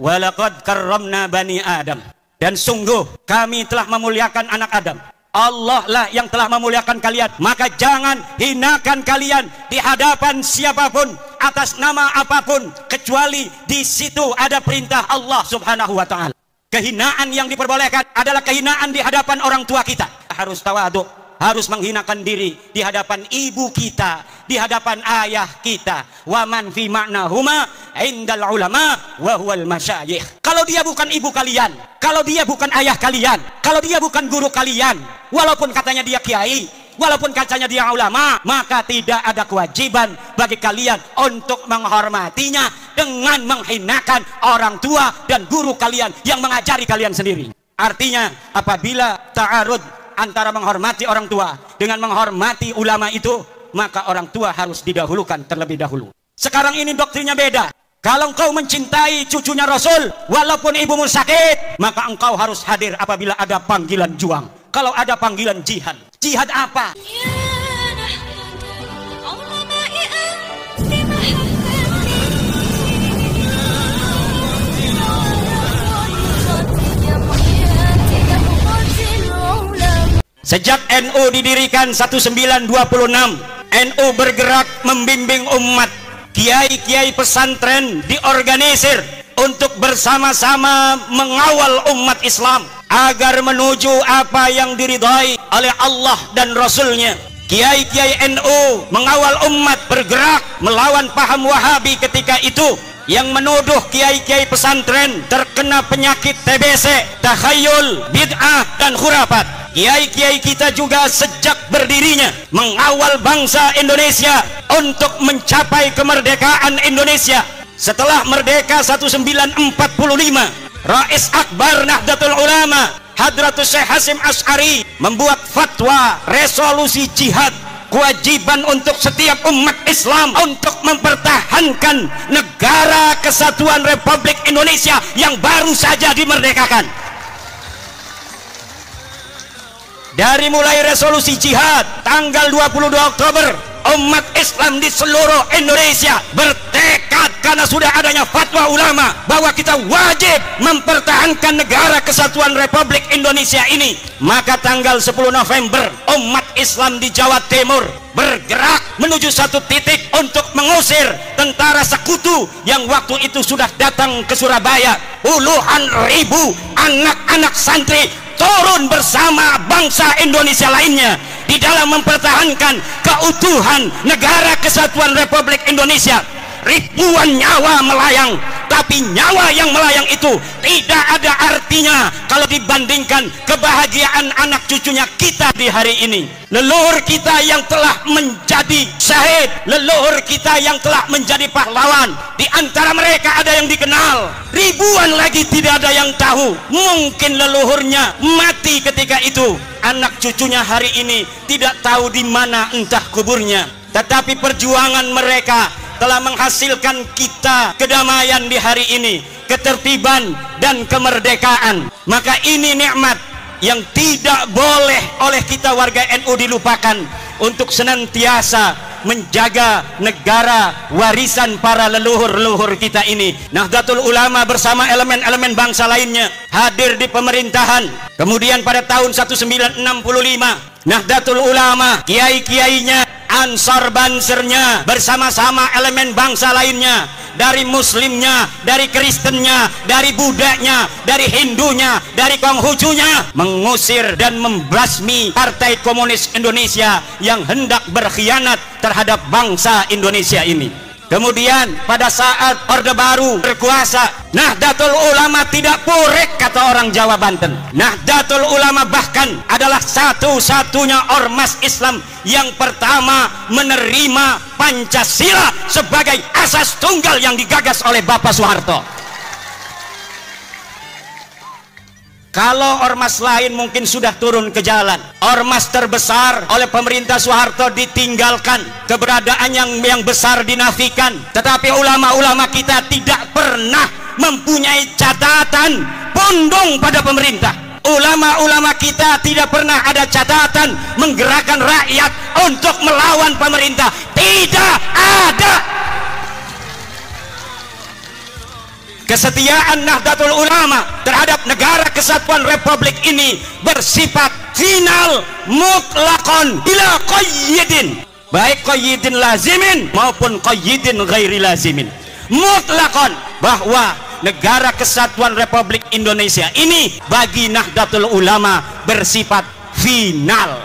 Walaqad karramna bani Adam, dan sungguh kami telah memuliakan anak Adam. Allah lah yang telah memuliakan kalian, maka jangan hinakan kalian di hadapan siapapun atas nama apapun, kecuali di situ ada perintah Allah Subhanahu wa ta'ala. Kehinaan yang diperbolehkan adalah kehinaan di hadapan orang tua kita. Harus tawadhu, harus menghinakan diri di hadapan ibu kita, di hadapan ayah kita. Wa man fi ma'nahuma indal ulama wa huwal masyayikh. Kalau dia bukan ibu kalian, kalau dia bukan ayah kalian, kalau dia bukan guru kalian, walaupun katanya dia kiai, walaupun katanya dia ulama, maka tidak ada kewajiban bagi kalian untuk menghormatinya dengan menghinakan orang tua dan guru kalian yang mengajari kalian sendiri. Artinya, apabila ta'arud antara menghormati orang tua dengan menghormati ulama itu, maka orang tua harus didahulukan terlebih dahulu. Sekarang ini doktrinnya beda. Kalau engkau mencintai cucunya Rasul, walaupun ibumu sakit, maka engkau harus hadir apabila ada panggilan juang. Kalau ada panggilan jihad. Jihad apa? Sejak NU didirikan 1926, NU bergerak membimbing umat. Kiai-kiai pesantren diorganisir untuk bersama-sama mengawal umat Islam agar menuju apa yang diridhai oleh Allah dan Rasulnya. Kiai-kiai NU mengawal umat bergerak melawan paham Wahabi ketika itu, yang menuduh kiai-kiai pesantren terkena penyakit TBC, takhayul, bid'ah, dan khurafat. Kiai-kiai kita juga sejak berdirinya mengawal bangsa Indonesia untuk mencapai kemerdekaan Indonesia. Setelah merdeka 1945, Rais Akbar Nahdlatul Ulama Hadratus Syekh Hasyim Asy'ari membuat fatwa resolusi jihad, kewajiban untuk setiap umat Islam untuk mempertahankan negara kesatuan Republik Indonesia yang baru saja dimerdekakan. Dari mulai resolusi jihad tanggal 22 Oktober, umat Islam di seluruh Indonesia bertekad karena sudah adanya fatwa ulama bahwa kita wajib mempertahankan negara kesatuan Republik Indonesia ini. Maka tanggal 10 November, umat Islam di Jawa Timur bergerak menuju satu titik untuk mengusir tentara sekutu yang waktu itu sudah datang ke Surabaya. Puluhan ribu anak-anak santri turun bersama bangsa Indonesia lainnya di dalam mempertahankan keutuhan negara kesatuan Republik Indonesia. Ribuan nyawa melayang, tapi nyawa yang melayang itu tidak ada artinya kalau dibandingkan kebahagiaan anak cucunya kita di hari ini. Leluhur kita yang telah menjadi syahid, leluhur kita yang telah menjadi pahlawan, di antara mereka ada yang dikenal, ribuan lagi tidak ada yang tahu. Mungkin leluhurnya mati ketika itu, anak cucunya hari ini tidak tahu di mana entah kuburnya. Tetapi perjuangan mereka telah menghasilkan kita kedamaian di hari ini, ketertiban dan kemerdekaan. Maka ini nikmat yang tidak boleh oleh kita warga NU dilupakan untuk senantiasa menjaga negara warisan para leluhur-leluhur kita ini. Nahdlatul Ulama bersama elemen-elemen bangsa lainnya hadir di pemerintahan. Kemudian pada tahun 1965, Nahdlatul Ulama, kiai-kiainya, ansar-bansernya bersama-sama elemen bangsa lainnya, dari muslimnya, dari kristennya, dari budaknya, dari hindunya, dari konghucunya, mengusir dan membasmi partai komunis Indonesia yang hendak berkhianat terhadap bangsa Indonesia ini. Kemudian pada saat Orde Baru berkuasa, Nahdlatul Ulama tidak purek, kata orang Jawa Banten. Nahdlatul Ulama bahkan adalah satu-satunya ormas Islam yang pertama menerima Pancasila sebagai asas tunggal yang digagas oleh Bapak Soeharto. Kalau ormas lain mungkin sudah turun ke jalan, ormas terbesar oleh pemerintah Soeharto ditinggalkan, keberadaan yang besar dinafikan. Tetapi ulama-ulama kita tidak pernah mempunyai catatan pundung pada pemerintah. Ulama-ulama kita tidak pernah ada catatan menggerakkan rakyat untuk melawan pemerintah. Tidak ada. Kesetiaan Nahdlatul Ulama terhadap negara kesatuan Republik ini bersifat final, mutlakon, bila qayyidin, baik qayyidin lazimin maupun qayyidin ghairi lazimin. Mutlakon bahwa negara kesatuan Republik Indonesia ini bagi Nahdlatul Ulama bersifat final.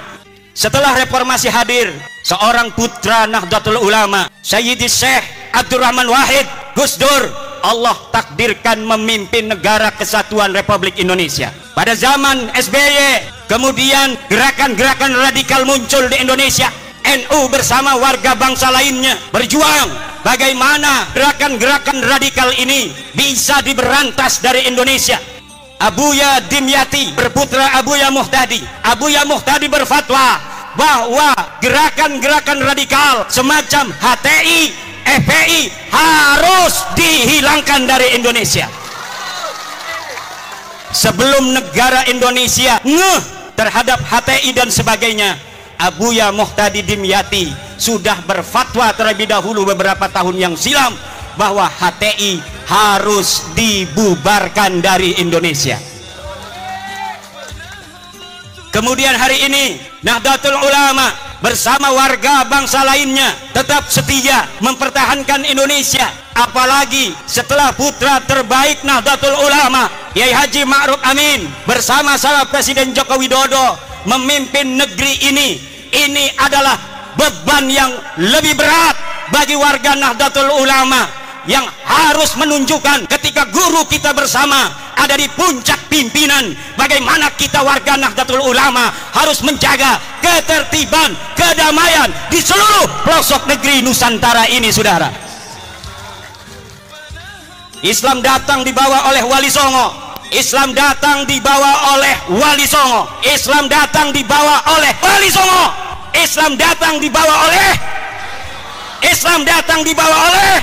Setelah reformasi hadir, seorang putra Nahdlatul Ulama, Sayyidi Syekh Abdurrahman Wahid, Gusdur, Allah takdirkan memimpin negara kesatuan Republik Indonesia. Pada zaman SBY, kemudian gerakan-gerakan radikal muncul di Indonesia. NU bersama warga bangsa lainnya berjuang bagaimana gerakan-gerakan radikal ini bisa diberantas dari Indonesia. Abuya Dimyati berputra Abuya Muhtadi. Abuya Muhtadi berfatwa bahwa gerakan-gerakan radikal semacam HTI, FPI harus dihilangkan dari Indonesia. Sebelum negara Indonesia ngeh terhadap HTI dan sebagainya, Abuya Muhtadi Dimyati sudah berfatwa terlebih dahulu beberapa tahun yang silam bahwa HTI harus dibubarkan dari Indonesia. Kemudian hari ini Nahdlatul Ulama bersama warga bangsa lainnya tetap setia mempertahankan Indonesia, apalagi setelah putra terbaik Nahdlatul Ulama Kiai Haji Ma'ruf Amin bersama sama Presiden Joko Widodo memimpin negeri ini. Ini adalah beban yang lebih berat bagi warga Nahdlatul Ulama yang harus menunjukkan ketika guru kita bersama ada di puncak pimpinan, bagaimana kita warga Nahdlatul Ulama harus menjaga ketertiban, kedamaian di seluruh pelosok negeri Nusantara ini, saudara. Islam datang dibawa oleh Wali Songo. Islam datang dibawa oleh Wali Songo. Islam datang dibawa oleh Wali Songo. Islam datang dibawa oleh. Islam datang dibawa oleh.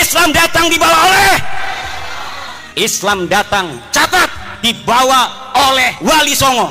Islam datang dibawa oleh. Islam datang, catat, dibawa oleh Wali Songo.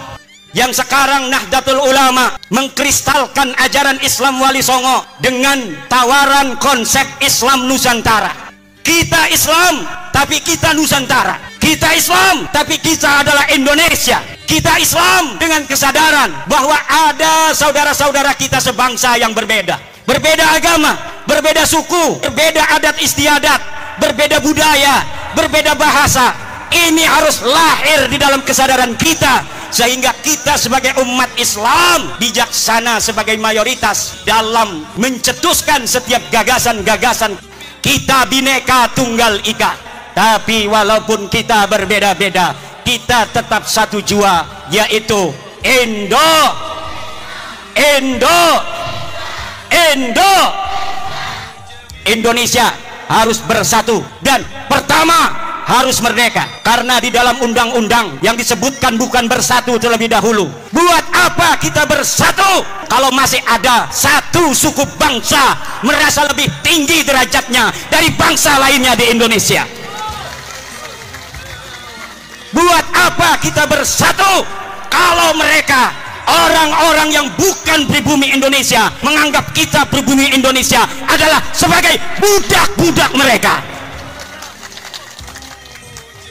Yang sekarang Nahdlatul Ulama mengkristalkan ajaran Islam Wali Songo dengan tawaran konsep Islam Nusantara. Kita Islam, tapi kita Nusantara. Kita Islam, tapi kita adalah Indonesia. Kita Islam dengan kesadaran bahwa ada saudara-saudara kita sebangsa yang berbeda. Berbeda agama, berbeda suku, berbeda adat istiadat, berbeda budaya, berbeda bahasa. Ini harus lahir di dalam kesadaran kita, sehingga kita sebagai umat Islam bijaksana sebagai mayoritas dalam mencetuskan setiap gagasan-gagasan. Kita bineka tunggal ika, tapi walaupun kita berbeda-beda, kita tetap satu jua, yaitu Indo, Indo, Indo. Indonesia harus bersatu dan pertama harus merdeka, karena di dalam undang-undang yang disebutkan bukan bersatu terlebih dahulu. Buat apa kita bersatu kalau masih ada satu suku bangsa merasa lebih tinggi derajatnya dari bangsa lainnya di Indonesia? Buat apa kita bersatu kalau mereka, orang-orang yang bukan pribumi Indonesia, menganggap kita pribumi Indonesia adalah sebagai budak-budak mereka?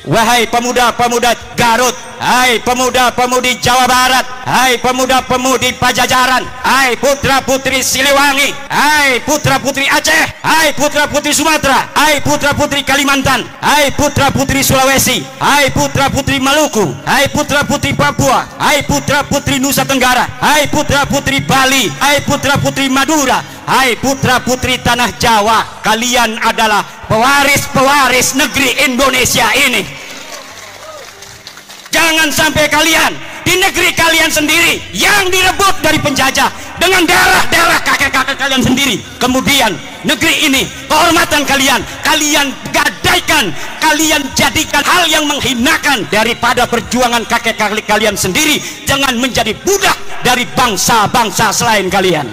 Wahai pemuda-pemuda Garut, hai pemuda-pemudi Jawa Barat, hai pemuda-pemudi Pajajaran, hai putra-putri Siliwangi, hai putra-putri Aceh, hai putra-putri Sumatera, hai putra-putri Kalimantan, hai putra-putri Sulawesi, hai putra-putri Maluku, hai putra-putri Papua, hai putra-putri Nusa Tenggara, hai putra-putri Bali, hai putra-putri Madura, hai putra-putri Tanah Jawa. Kalian adalah pewaris-pewaris negeri Indonesia ini. Jangan sampai kalian di negeri kalian sendiri yang direbut dari penjajah dengan darah-darah kakek-kakek kalian sendiri, kemudian negeri ini, kehormatan kalian, kalian gadaikan, kalian jadikan hal yang menghinakan. Daripada perjuangan kakek-kakek kalian sendiri, jangan menjadi budak dari bangsa-bangsa selain kalian.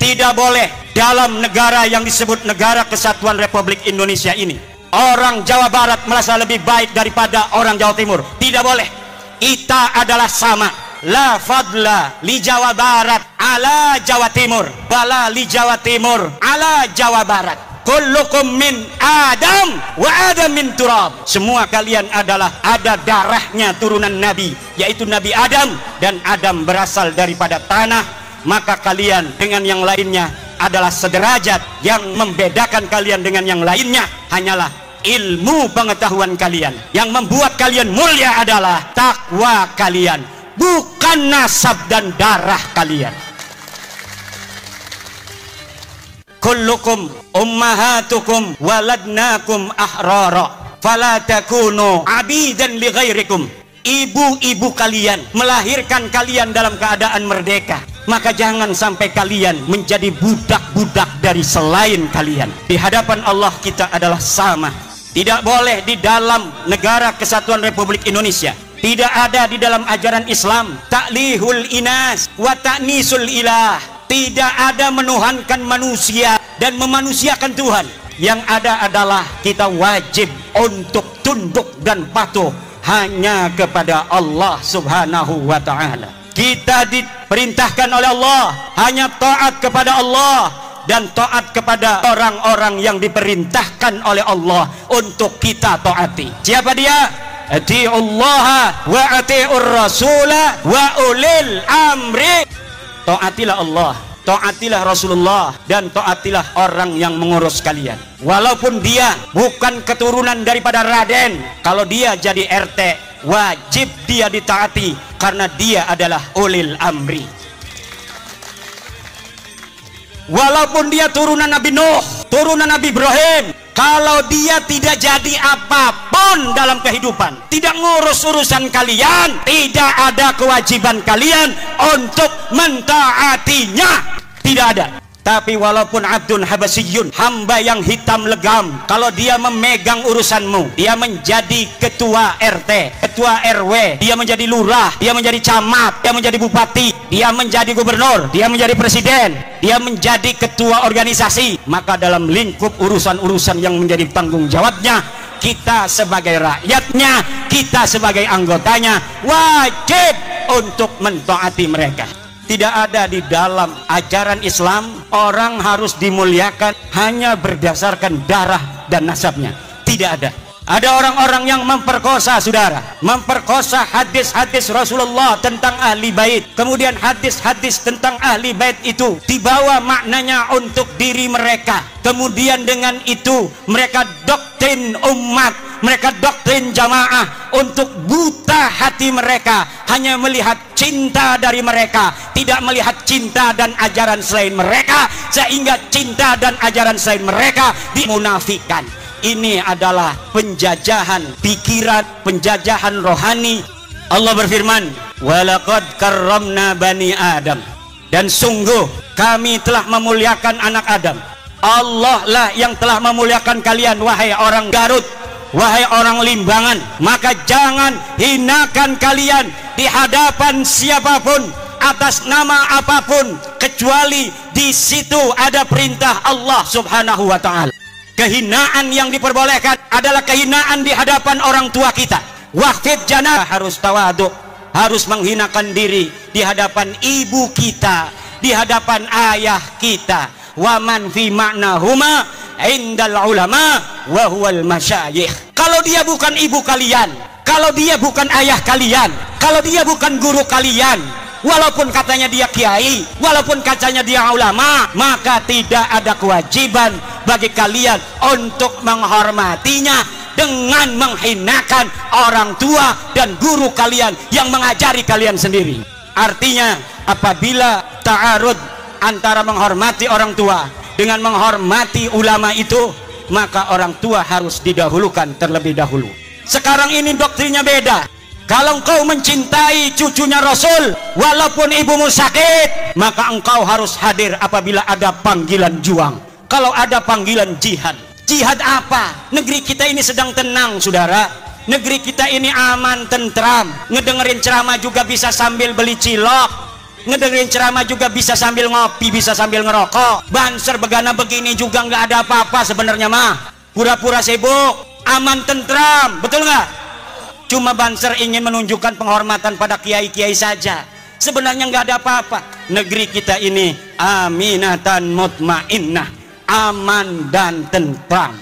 Tidak boleh dalam negara yang disebut negara kesatuan Republik Indonesia ini orang Jawa Barat merasa lebih baik daripada orang Jawa Timur. Tidak boleh. Kita adalah sama. La fadla li Jawa Barat ala Jawa Timur, bala li Jawa Timur ala Jawa Barat. Kullukum min Adam wa Adam min turab. Semua kalian adalah ada darahnya turunan Nabi, yaitu Nabi Adam, dan Adam berasal daripada tanah. Maka kalian dengan yang lainnya adalah sederajat. Yang membedakan kalian dengan yang lainnya hanyalah ilmu pengetahuan kalian. Yang membuat kalian mulia adalah takwa kalian, bukan nasab dan darah kalian. Kullukum ummahatukum waladnakum ahrara fala takunu abidan li ghairikum. Ibu-ibu kalian melahirkan kalian dalam keadaan merdeka, maka jangan sampai kalian menjadi budak-budak dari selain kalian. Di hadapan Allah kita adalah sama. Tidak boleh di dalam negara kesatuan Republik Indonesia, tidak ada di dalam ajaran Islam taklihul inas wa ta'nisul ilah. Tidak ada menuhankan manusia dan memanusiakan Tuhan. Yang ada adalah kita wajib untuk tunduk dan patuh hanya kepada Allah Subhanahu wa ta'ala. Kita diperintahkan oleh Allah hanya taat kepada Allah dan taat kepada orang-orang yang diperintahkan oleh Allah untuk kita taati. Siapa dia? Ati'ullaha wa ati'ur rasula wa ulil amri. Taatilah Allah, taatilah Rasulullah, dan taatilah orang yang mengurus kalian. Walaupun dia bukan keturunan daripada Raden, kalau dia jadi RT wajib dia ditaati karena dia adalah ulil amri. Walaupun dia turunan Nabi Nuh, turunan Nabi Ibrahim, kalau dia tidak jadi apapun dalam kehidupan, tidak ngurus urusan kalian, tidak ada kewajiban kalian untuk mentaatinya, tidak ada. Tapi walaupun abdun habasiyun, hamba yang hitam legam, kalau dia memegang urusanmu, dia menjadi ketua RT, ketua RW, dia menjadi lurah, dia menjadi camat, dia menjadi bupati, dia menjadi gubernur, dia menjadi presiden, dia menjadi ketua organisasi, maka dalam lingkup urusan-urusan yang menjadi tanggung jawabnya, kita sebagai rakyatnya, kita sebagai anggotanya wajib untuk mentaati mereka. Tidak ada di dalam ajaran Islam orang harus dimuliakan hanya berdasarkan darah dan nasabnya. Tidak ada. Ada orang-orang yang memperkosa, saudara, memperkosa hadis-hadis Rasulullah tentang ahli bait. Kemudian hadis-hadis tentang ahli bait itu dibawa maknanya untuk diri mereka. Kemudian dengan itu mereka doktrin umat, mereka doktrin jamaah untuk buta hati mereka, hanya melihat cinta dari mereka, tidak melihat cinta dan ajaran selain mereka, sehingga cinta dan ajaran selain mereka dimunafikan. Ini adalah penjajahan pikiran, penjajahan rohani. Allah berfirman, "Walaqad karramna bani Adam." Dan sungguh kami telah memuliakan anak Adam. Allah lah yang telah memuliakan kalian, wahai orang Garut, wahai orang Limbangan. Maka jangan hinakan kalian di hadapan siapapun atas nama apapun, kecuali di situ ada perintah Allah Subhanahu wa ta'ala. Kehinaan yang diperbolehkan adalah kehinaan di hadapan orang tua kita. Waqid jana harus tawaduk, harus menghinakan diri di hadapan ibu kita, di hadapan ayah kita. Waman fi ma'nahuma indal ulama wa huwal masyayikh. Kalau dia bukan ibu kalian, kalau dia bukan ayah kalian, kalau dia bukan guru kalian, walaupun katanya dia kiai, walaupun katanya dia ulama, maka tidak ada kewajiban bagi kalian untuk menghormatinya dengan menghinakan orang tua dan guru kalian yang mengajari kalian sendiri. Artinya apabila ta'arud antara menghormati orang tua dengan menghormati ulama itu, maka orang tua harus didahulukan terlebih dahulu. Sekarang ini doktrinya beda. Kalau engkau mencintai cucunya Rasul walaupun ibumu sakit, maka engkau harus hadir apabila ada panggilan juang, kalau ada panggilan jihad. Jihad apa? Negeri kita ini sedang tenang, saudara. Negeri kita ini aman, tentram. Ngedengerin ceramah juga bisa sambil beli cilok, ngedengerin ceramah juga bisa sambil ngopi, bisa sambil ngerokok. Banser begana begini juga nggak ada apa-apa sebenarnya mah, pura-pura sibuk, aman, tentram, betul nggak? Cuma Banser ingin menunjukkan penghormatan pada kiai-kiai saja. Sebenarnya nggak ada apa-apa. Negeri kita ini aminatan mutmainnah, aman dan tentram.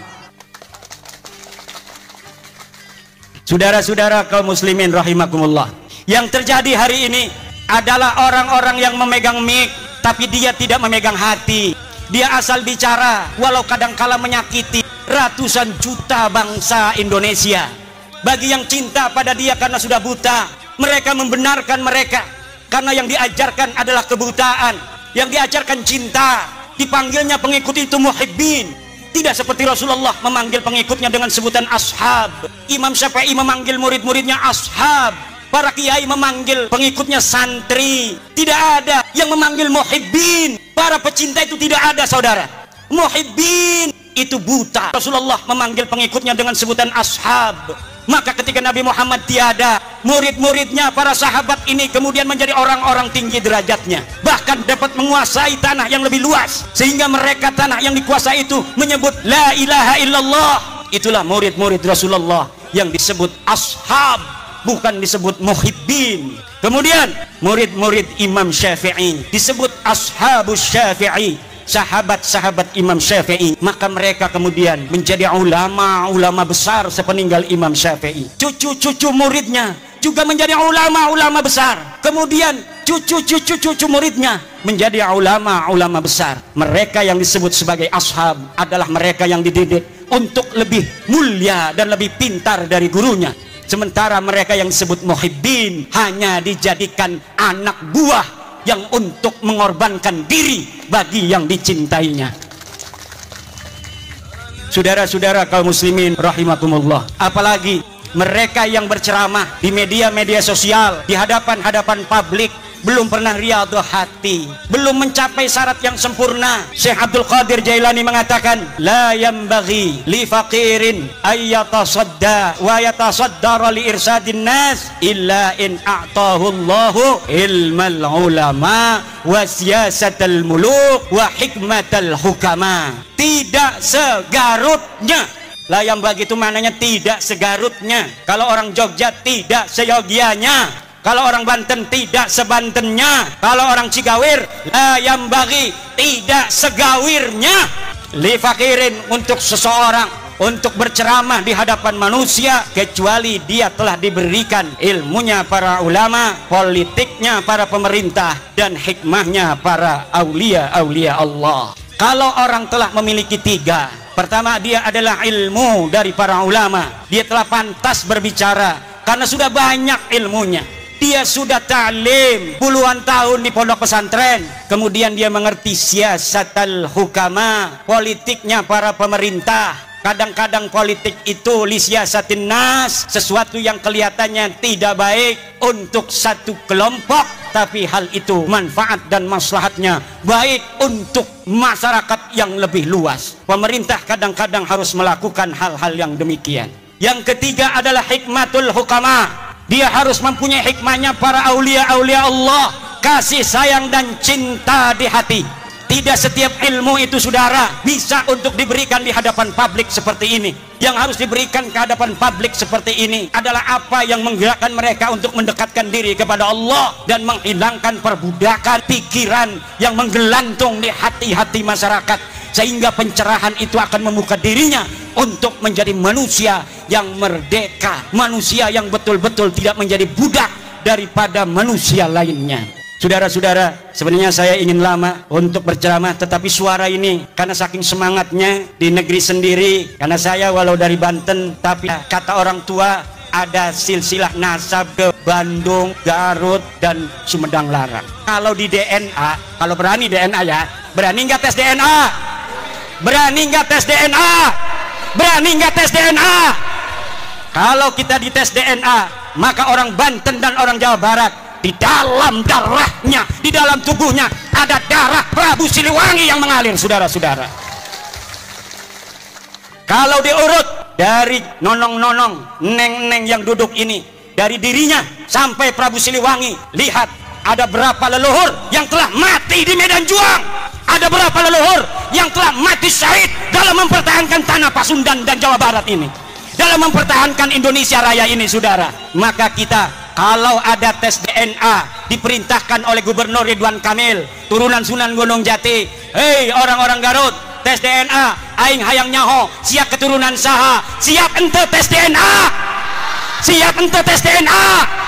Saudara-saudara kaum muslimin rahimakumullah, yang terjadi hari ini adalah orang-orang yang memegang mic tapi dia tidak memegang hati. Dia asal bicara walau kadangkala menyakiti ratusan juta bangsa Indonesia. Bagi yang cinta pada dia karena sudah buta, mereka membenarkan mereka karena yang diajarkan adalah kebutaan, yang diajarkan cinta. Dipanggilnya pengikut itu muhibbin, tidak seperti Rasulullah memanggil pengikutnya dengan sebutan ashab. Imam Syafi'i memanggil murid-muridnya ashab. Para kiai memanggil pengikutnya santri. Tidak ada yang memanggil muhibbin. Para pecinta itu tidak ada, saudara. Muhibbin itu buta. Rasulullah memanggil pengikutnya dengan sebutan ashab. Maka ketika Nabi Muhammad tiada, murid-muridnya para sahabat ini kemudian menjadi orang-orang tinggi derajatnya, bahkan dapat menguasai tanah yang lebih luas, sehingga mereka tanah yang dikuasai itu menyebut la ilaha illallah. Itulah murid-murid Rasulullah yang disebut ashab, bukan disebut muhibbin. Kemudian murid-murid Imam Syafi'i disebut ashabus Syafi'i, sahabat-sahabat Imam Syafi'i. Maka mereka kemudian menjadi ulama-ulama besar sepeninggal Imam Syafi'i. Cucu-cucu muridnya juga menjadi ulama-ulama besar. Kemudian cucu-cucu muridnya menjadi ulama-ulama besar. Mereka yang disebut sebagai ashab adalah mereka yang dididik untuk lebih mulia dan lebih pintar dari gurunya. Sementara mereka yang disebut muhibbin hanya dijadikan anak buah yang untuk mengorbankan diri bagi yang dicintainya. Saudara-saudara kaum muslimin rahimakumullah, apalagi mereka yang berceramah di media-media sosial, di hadapan-hadapan publik, belum pernah riyadhah hati, belum mencapai syarat yang sempurna. Syekh Abdul Qadir Jailani mengatakan, la yambaghi li faqirin ayyatasadda wa yatasaddara li irsadin nas illa in a'tahu Allahu ilmal ulama wa siyasatal muluk wa hikmatal hukama. Tidak segarutnya. Lah yang begitu mananya tidak segarutnya. Kalau orang Jogja tidak seyogianya. Kalau orang Banten tidak sebantennya. Kalau orang Cigawir, la yambaghi, tidak segawirnya. Li fakirin, untuk seseorang untuk berceramah di hadapan manusia kecuali dia telah diberikan ilmunya para ulama, politiknya para pemerintah, dan hikmahnya para aulia-aulia Allah. Kalau orang telah memiliki tiga, pertama dia adalah ilmu dari para ulama, dia telah pantas berbicara karena sudah banyak ilmunya. Dia sudah ta'lim puluhan tahun di pondok pesantren. Kemudian dia mengerti siyasatal hukama, politiknya para pemerintah. Kadang-kadang politik itu li siyasatin nas, sesuatu yang kelihatannya tidak baik untuk satu kelompok, tapi hal itu manfaat dan maslahatnya baik untuk masyarakat yang lebih luas. Pemerintah kadang-kadang harus melakukan hal-hal yang demikian. Yang ketiga adalah hikmatul hukama. Dia harus mempunyai hikmahnya para aulia-aulia Allah, kasih sayang dan cinta di hati. Tidak setiap ilmu itu, saudara, bisa untuk diberikan di hadapan publik seperti ini. Yang harus diberikan ke hadapan publik seperti ini adalah apa yang menggerakkan mereka untuk mendekatkan diri kepada Allah dan menghilangkan perbudakan pikiran yang menggelantung di hati-hati masyarakat, sehingga pencerahan itu akan membuka dirinya untuk menjadi manusia yang merdeka, manusia yang betul-betul tidak menjadi budak daripada manusia lainnya. Saudara-saudara, sebenarnya saya ingin lama untuk berceramah, tetapi suara ini karena saking semangatnya di negeri sendiri, karena saya walau dari Banten tapi kata orang tua ada silsilah nasab ke Bandung, Garut, dan Sumedang Larang. Kalau di DNA, kalau berani DNA ya, berani nggak tes DNA? Berani nggak tes DNA? Berani nggak tes DNA? Kalau kita dites DNA, maka orang Banten dan orang Jawa Barat, di dalam darahnya, di dalam tubuhnya ada darah Prabu Siliwangi yang mengalir, saudara-saudara. Kalau diurut dari nonong-nonong, neng-neng yang duduk ini, dari dirinya sampai Prabu Siliwangi, lihat ada berapa leluhur yang telah mati di medan juang, ada berapa leluhur yang telah mati syahid dalam mempertahankan tanah Pasundan dan Jawa Barat ini. dalam mempertahankan Indonesia Raya ini, saudara. Maka kita kalau ada tes DNA diperintahkan oleh Gubernur Ridwan Kamil turunan Sunan Gunung Jati, hei orang-orang Garut, tes DNA aing hayang nyaho siap keturunan saha, siap ente tes DNA, siap ente tes DNA.